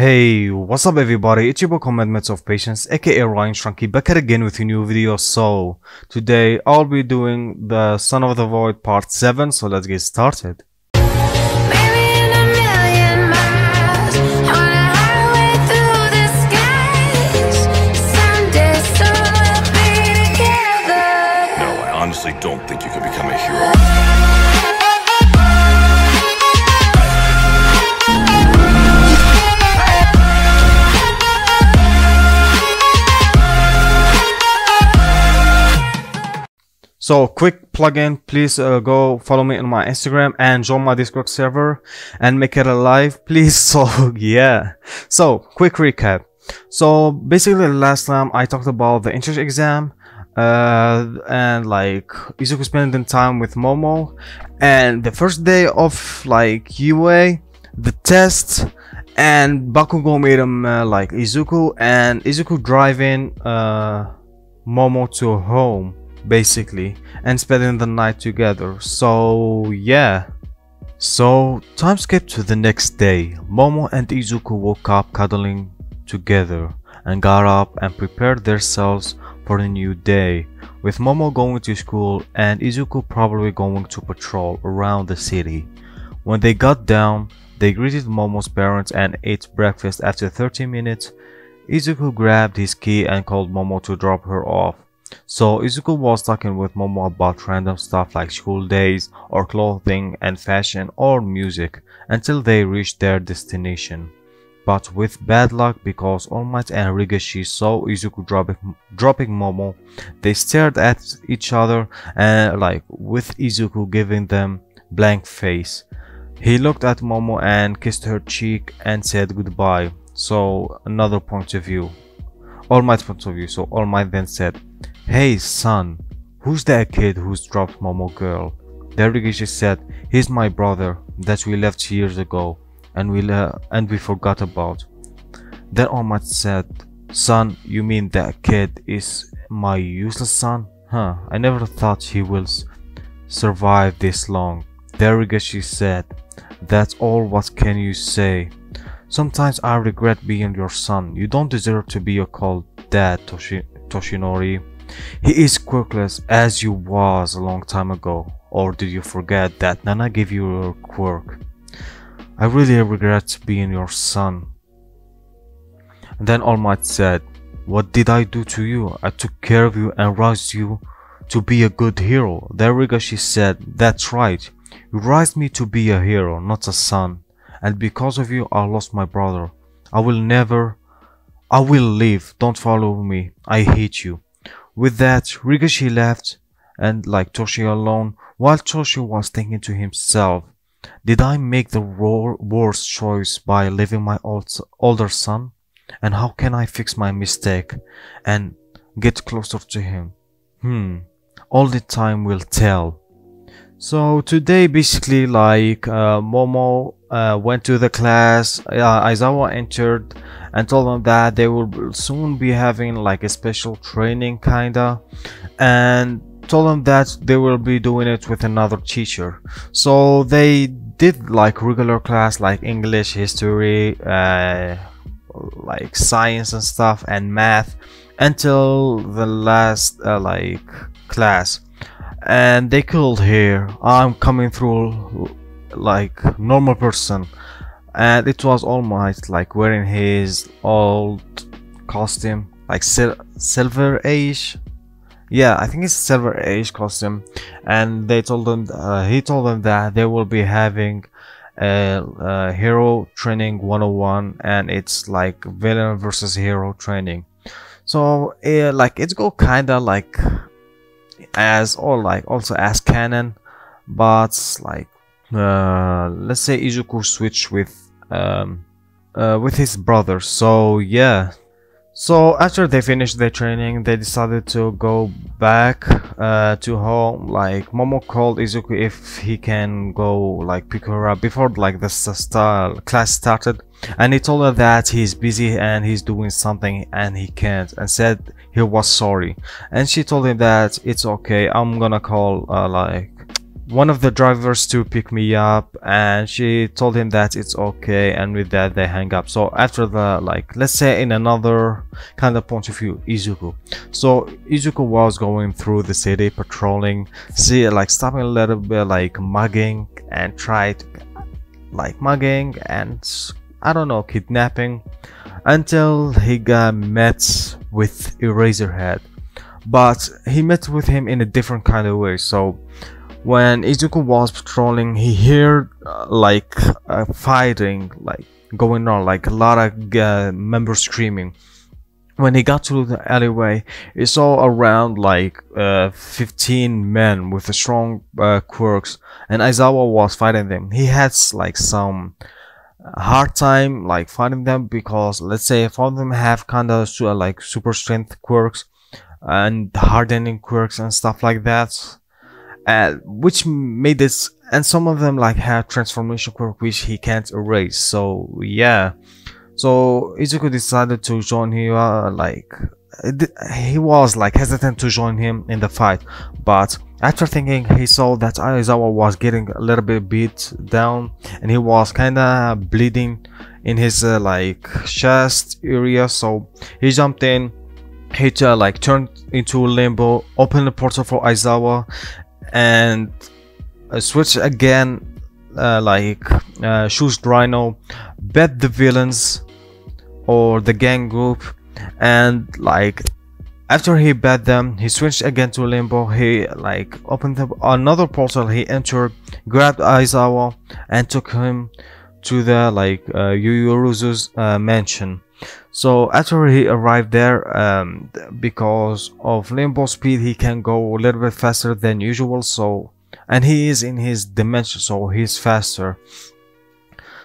Hey, what's up everybody, it's your boy Commitments of Patience aka Rayane Trunky back again with a new video. So today I'll be doing the Son of the Void part 7, so let's get started. No, I honestly don't think you can become a hero. So quick plug-in, please go follow me on my Instagram and join my Discord server and make it alive, please. So yeah, so quick recap. So basically last time I talked about the entrance exam and like Izuku spending time with Momo, and the first day of like UA, the test, and Bakugo made him like Izuku, and Izuku driving Momo to home basically and spending the night together. So yeah, so time skip to the next day. Momo and Izuku woke up cuddling together and got up and prepared themselves for a new day, with Momo going to school and Izuku probably going to patrol around the city. When they got down, they greeted Momo's parents and ate breakfast. After 30 minutes, Izuku grabbed his key and called Momo to drop her off. So Izuku was talking with Momo about random stuff like school days or clothing and fashion or music until they reached their destination. But with bad luck, because All Might and Rigashi saw Izuku dropping Momo, they stared at each other, and like with Izuku giving them blank face. He looked at Momo and kissed her cheek and said goodbye. So another point of view, All Might's point of view. So All Might then said, "Hey son, who's that kid who's dropped Momo girl?" Then Rigashi said, "He's my brother that we left years ago and we forgot about." Then All Might said, "Son, you mean that kid is my useless son? Huh, I never thought he will survive this long." Then Rigashi said, "That's all, what can you say? Sometimes I regret being your son. You don't deserve to be called Dad, Toshinori. He is quirkless as you was a long time ago, or did you forget that Nana gave you your quirk? I really regret being your son." And then All Might said, "What did I do to you? I took care of you and raised you to be a good hero." Then Rigashi said, "That's right, you raised me to be a hero, not a son, and because of you I lost my brother. I will leave, don't follow me, I hate you." With that, Rigashi left and like Toshi alone, while Toshi was thinking to himself, did I make the worst choice by leaving my older son? And how can I fix my mistake and get closer to him? Only time will tell. So today basically like Momo went to the class, Aizawa entered and told them that they will soon be having like a special training kinda, and told them that they will be doing it with another teacher. So they did like regular class like English, history, like science and stuff, and math until the last like class, and they called here, "I'm coming through like normal person," and it was All Might like wearing his old costume, like silver age, yeah, I think it's silver age costume, and they told them he told them that they will be having a hero training 101, and it's like villain versus hero training. So like it's go kinda like as, or like also as canon, but like let's say Izuku switched with his brother. So yeah, so after they finished their training, they decided to go back to home. Like Momo called Izuku if he can go like pick her up before like the class started, and he told her that he's busy and he's doing something and he can't, and said he was sorry, and she told him that it's okay, I'm gonna call like one of the drivers to pick me up, and she told him that it's okay, and with that they hang up. So after the, like, let's say in another kind of point of view, Izuku. So Izuku was going through the city patrolling, see, like, stopping a little bit, like mugging and tried, like, mugging and I don't know, kidnapping, until he got met with Eraserhead. But he met with him in a different kind of way. So when Izuku was patrolling, he heard like fighting, like going on, like a lot of members screaming. When he got to the alleyway, he saw around like 15 men with strong quirks, and Aizawa was fighting them. He had like some hard time like fighting them, because let's say if all of them have kind of like super strength quirks and hardening quirks and stuff like that, which made this, and some of them like have transformation quirk which he can't erase. So yeah, so Izuku decided to join him, like he was like hesitant to join him in the fight, but after thinking, he saw that Aizawa was getting a little bit beat down and he was kinda bleeding in his like chest area. So he jumped in, he like turned into limbo, opened the portal for Aizawa, and switched again, shoes Rhino, bet the villains or the gang group, and like after he bet them, he switched again to limbo. He like opened up another portal, he entered, grabbed Aizawa and took him to the like Yaoyorozu's mansion. So after he arrived there, because of limbo speed he can go a little bit faster than usual, so, and he is in his dimension, so he's faster.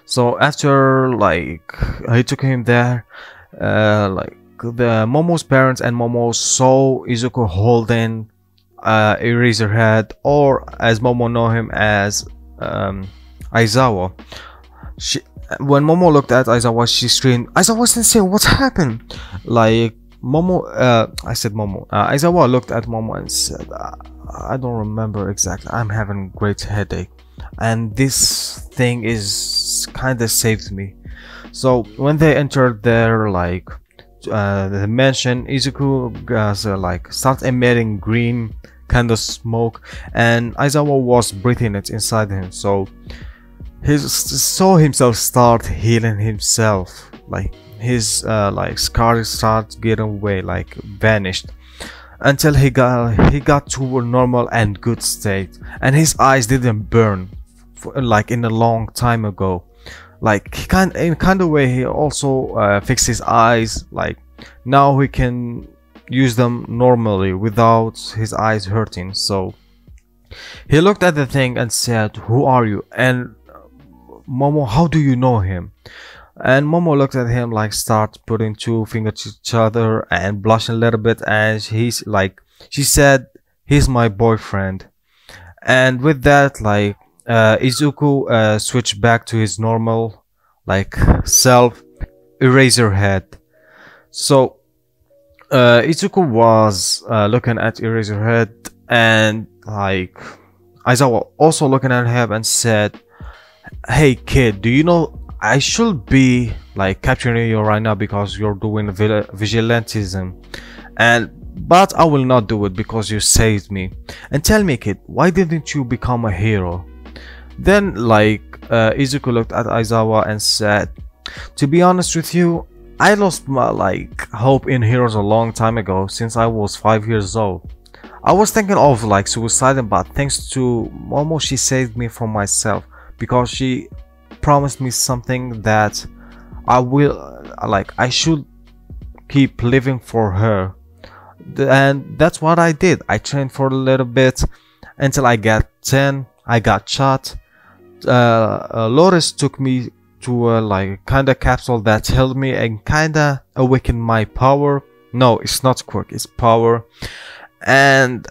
So after like he took him there, like the Momo's parents and Momo saw Izuku holding Eraserhead, or as Momo know him as Aizawa. When Momo looked at Aizawa, she screamed, "Aizawa sensei, what happened?" Like Momo, Aizawa looked at Momo and said, "I don't remember exactly. I'm having a great headache, and this thing is kind of saved me." So when they entered their like the mansion, Izuku like started emitting green kind of smoke, and Aizawa was breathing it inside him. So he saw himself start healing himself, like his like scars start getting away, like vanished, until he got to a normal and good state, and his eyes didn't burn for, like in a long time ago. Like he can, in kind of way, he also fixed his eyes, like now he can use them normally without his eyes hurting. So he looked at the thing and said, "Who are you? And Momo, how do you know him?" And Momo looked at him, like start putting two fingers to each other and blushing a little bit, and he's like, she said, "He's my boyfriend." And with that, like Izuku switched back to his normal like self, Eraserhead. So Izuku was looking at Eraserhead, and like Aizawa also looking at him and said, "Hey kid, do you know I should be like capturing you right now because you're doing vigilantism, but I will not do it because you saved me. And tell me kid, why didn't you become a hero?" Then like Izuku looked at Aizawa and said, "To be honest with you, I lost my like hope in heroes a long time ago, since I was 5 years old. I was thinking of like suiciding, but thanks to Momo, she saved me from myself, because she promised me something that I will like I should keep living for her, and that's what I did. I trained for a little bit until I got 10. I got shot. Loris took me to a like kind of capsule that held me and kind of awakened my power. No, it's not quirk, it's power. And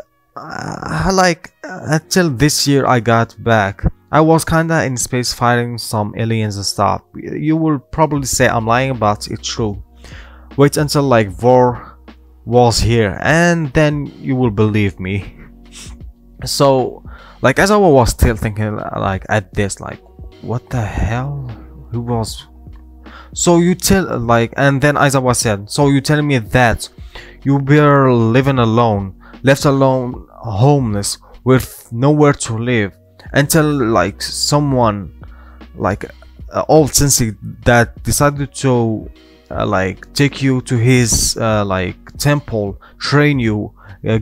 like until this year I got back, I was kind of in space fighting some aliens and stuff. You will probably say I'm lying, but it's true. Wait until like Vor was here, and then you will believe me." So Like, Aizawa was still thinking, like, at this, like, what the hell? He was... So you tell, like, and then Aizawa said, so you tell me that you were living alone, left alone, homeless, with nowhere to live, until, like, someone, like, old sensei that decided to, like, take you to his, like, temple, train you,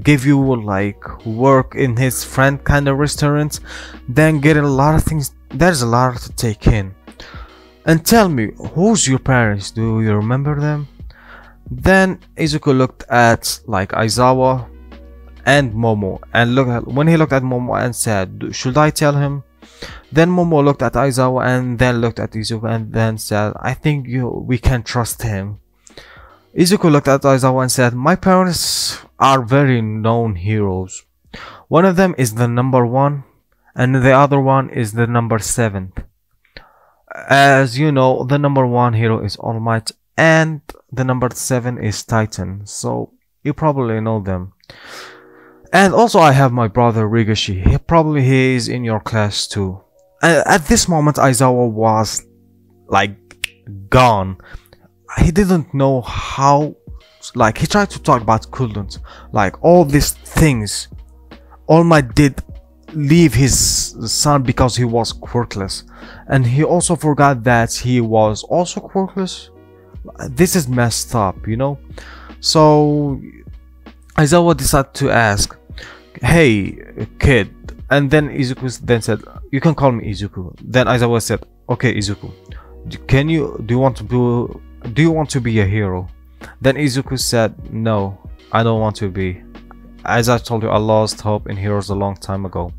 give you, like, work in his friend kind of restaurant, then get a lot of things. There's a lot to take in. And tell me, who's your parents? Do you remember them? Then Izuku looked at, like, Aizawa and Momo, and when he looked at Momo and said, should I tell him? Then Momo looked at Aizawa and then looked at Izuku and then said, I think we can trust him. Izuku looked at Aizawa and said, my parents are very known heroes. One of them is the number 1 and the other one is the number 7. As you know, the number 1 hero is All Might and the number 7 is Titan. So you probably know them. And also I have my brother Rigashi. He is in your class too. At this moment Aizawa was like gone. He didn't know how, like, he tried to talk but couldn't. Like, all these things All Might did leave his son because he was quirkless, and he also forgot that he was also quirkless. This is messed up, you know. So Aizawa decided to ask, hey kid. And then Izuku then said, you can call me Izuku. Then Aizawa said, okay Izuku, do you want to be a hero? Then Izuku said, no, I don't want to be. As I told you, I lost hope in heroes a long time ago.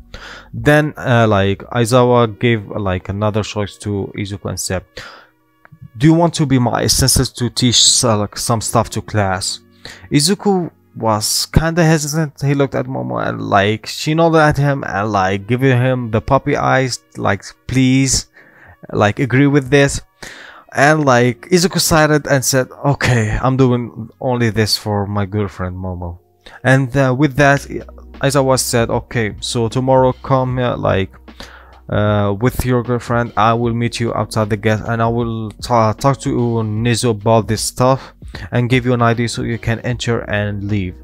Then like Aizawa gave like another choice to Izuku and said, do you want to be my assistant to teach like some stuff to class? Izuku was kinda hesitant. He looked at Momo and like she nodded at him and like giving him the puppy eyes, like, please, like, agree with this. And like Izuku sighed and said, okay, I'm doing only this for my girlfriend Momo. And with that Aizawa said, okay, so tomorrow come here, like, with your girlfriend. I will meet you outside the gate and I will talk to Nizu about this stuff and give you an ID so you can enter and leave.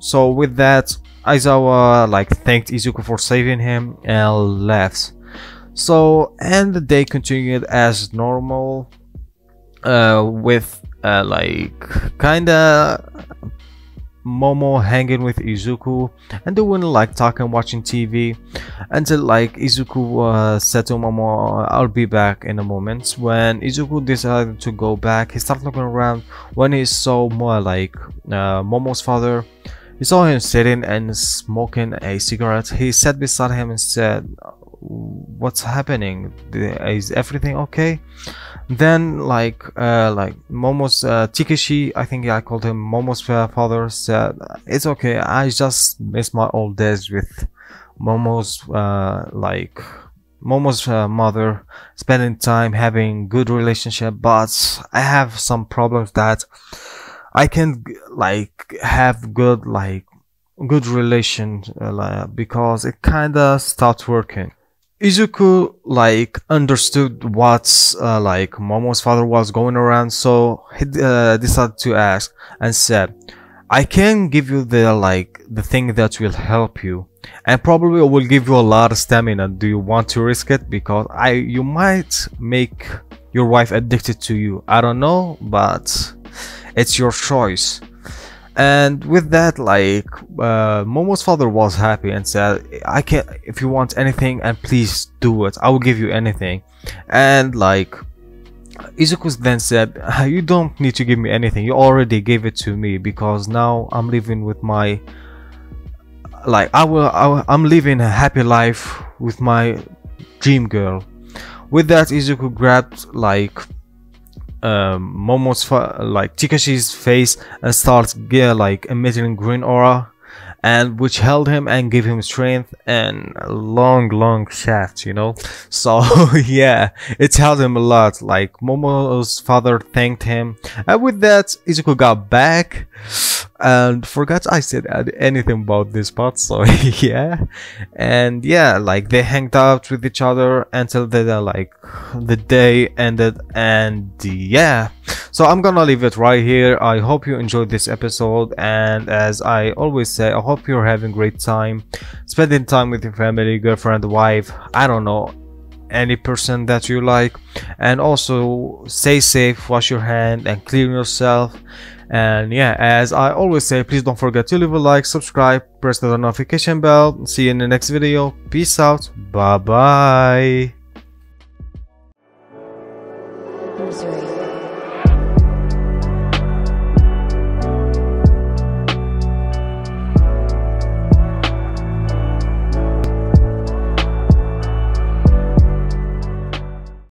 So with that Aizawa like thanked Izuku for saving him and left. So, and the day continued as normal, with like kinda Momo hanging with Izuku and doing like talking, watching TV, until like Izuku said to Momo, I'll be back in a moment. When Izuku decided to go back, he started looking around. when he saw more like Momo's father, he saw him sitting and smoking a cigarette. He sat beside him and said, what's happening? Is everything okay? Then like Momo's Takeshi, I think I called him Momo's father, said, it's okay, I just miss my old days with Momo's like Momo's mother, spending time, having good relationship, but I have some problems that I can't like have good relation because it kinda stopped working. Izuku like understood what like Momo's father was going around, so he decided to ask and said, I can give you the thing that will help you and probably will give you a lot of stamina. Do you want to risk it? Because you might make your wife addicted to you. I don't know, but it's your choice. And with that like Momo's father was happy and said, I can, if you want anything, and please do it, I will give you anything. And like Izuku then said, you don't need to give me anything, you already gave it to me, because now I'm living with my like I'm living a happy life with my dream girl. With that Izuku grabbed like Momo's like Takeshi's face and starts like emitting green aura, and which held him and gave him strength and a long shaft, you know. So yeah, it held him a lot. Like Momo's father thanked him, and with that Izuku got back and forgot I said anything about this part, so yeah. And yeah, like they hanged out with each other until they, like the day ended, and yeah, so I'm gonna leave it right here. I hope you enjoyed this episode, and as I always say, I hope you're having great time spending time with your family, girlfriend, wife, I don't know, any person that you like. And also stay safe, wash your hand and clean yourself. And yeah, as I always say, please don't forget to leave a like, subscribe, press the notification bell. See you in the next video. Peace out. Bye bye.